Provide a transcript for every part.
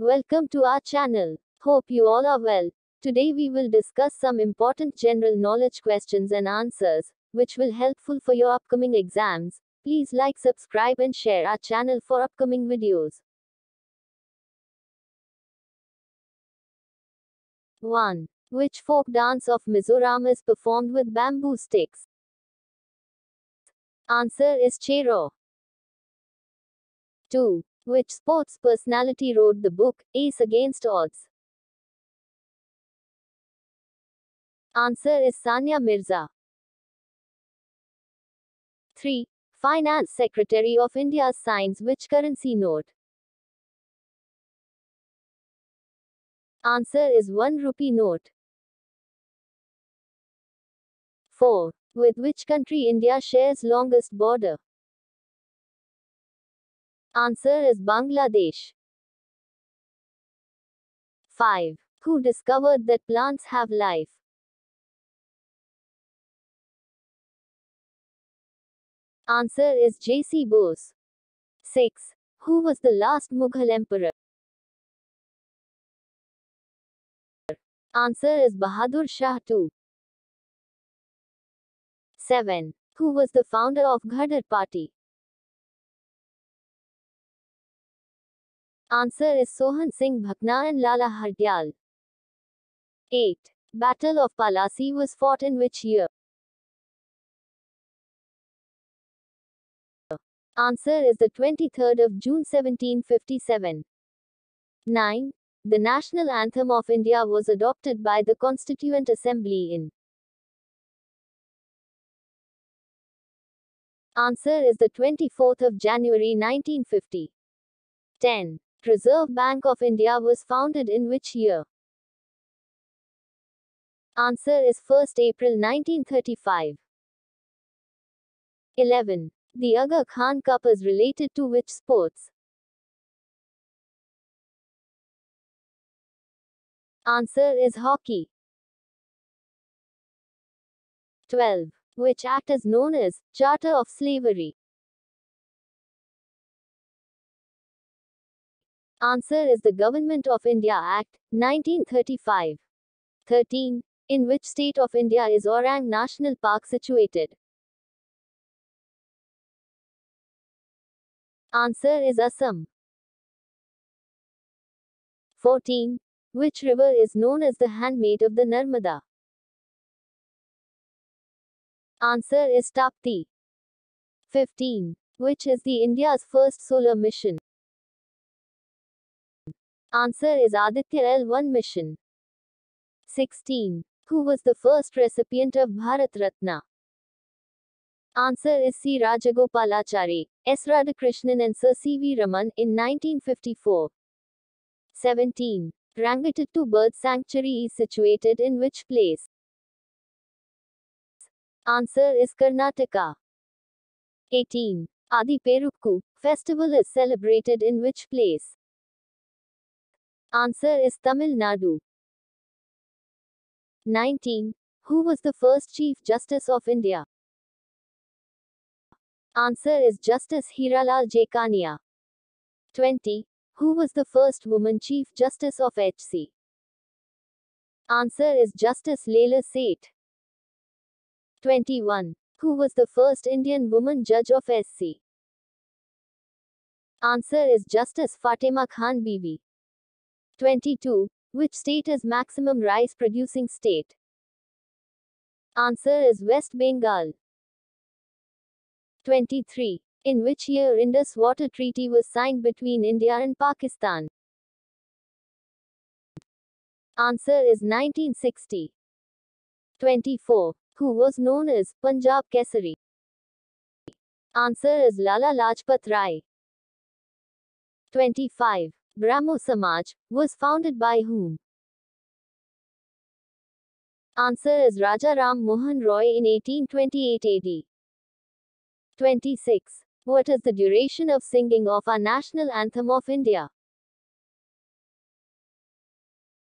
Welcome to our channel. Hope you all are well. Today we will discuss some important general knowledge questions and answers, which will helpful for your upcoming exams. Please like, subscribe and share our channel for upcoming videos. 1. Which folk dance of Mizoram is performed with bamboo sticks? Answer is Cheraw. 2. Which sports personality wrote the book, Ace Against Odds? Answer is Sania Mirza. 3. Finance Secretary of India signs which currency note? Answer is 1 rupee note. 4. With which country India shares longest border? Answer is Bangladesh. 5. Who discovered that plants have life? Answer is J.C. Bose. 6. Who was the last Mughal emperor? Answer is Bahadur Shah II. 7. Who was the founder of Ghadar Party? Answer is Sohan Singh Bhakna and Lala Hardyal. 8. Battle of Palasi was fought in which year? Answer is the 23rd of June 1757. 9. The National Anthem of India was adopted by the Constituent Assembly in. Answer is the 24th of January 1950. 10. Reserve Bank of India was founded in which year? Answer is 1st April 1935. 11. The Aga Khan Cup is related to which sports? Answer is hockey. 12. Which act is known as Charter of Slavery? Answer is the Government of India Act, 1935. 13. In which state of India is Orang National Park situated? Answer is Assam. 14. Which river is known as the handmaid of the Narmada? Answer is Tapti. 15. Which is the India's first solar mission? Answer is Aditya L1 Mission. 16. Who was the first recipient of Bharat Ratna? Answer is C. Rajagopalachari, S. Radhakrishnan and Sir C. V. Raman in 1954. 17. Rangitattu Bird Sanctuary is situated in which place? Answer is Karnataka. 18. Adi Perukku festival is celebrated in which place? Answer is Tamil Nadu. 19. Who was the first Chief Justice of India? Answer is Justice Hiralal Kania. 20. Who was the first woman Chief Justice of H.C.? Answer is Justice Leila Seth. 21. Who was the first Indian woman judge of S.C.? Answer is Justice Fatima Khan Bibi. 22. Which state is maximum rice producing state? Answer is West Bengal. 23. In which year Indus Water Treaty was signed between India and Pakistan? Answer is 1960. 24. Who was known as Punjab Kesari? Answer is Lala Lajpat Rai. 25. Brahmo Samaj was founded by whom? Answer is Raja Ram Mohan Roy in 1828 AD. 26. What is the duration of singing of our national anthem of India?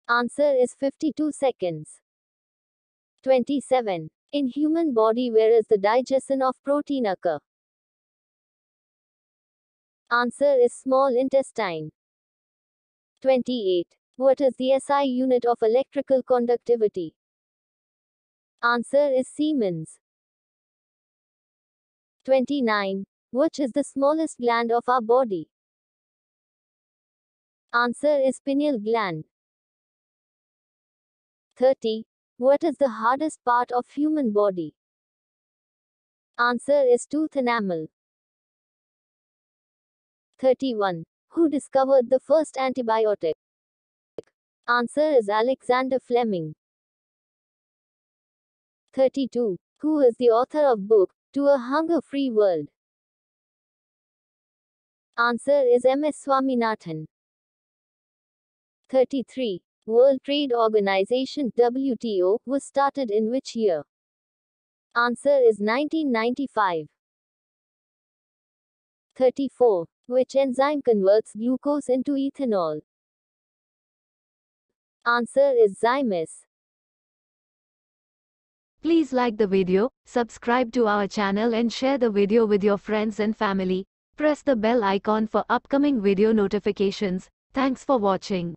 Answer is 52 seconds. 27. In human body, where is the digestion of protein occur? Answer is small intestine. 28. What is the SI unit of electrical conductivity? Answer is Siemens. 29. Which is the smallest gland of our body? Answer is pineal gland. 30. What is the hardest part of human body? Answer is tooth enamel. 31. Who discovered the first antibiotic? Answer is Alexander Fleming. 32. Who is the author of book, To a Hunger-Free World? Answer is MS Swaminathan. 33. World Trade Organization WTO was started in which year? Answer is 1995. 34. Which enzyme converts glucose into ethanol? Answer is zymase. Please like the video, subscribe to our channel and share the video with your friends and family. Press the bell icon for upcoming video notifications. Thanks for watching.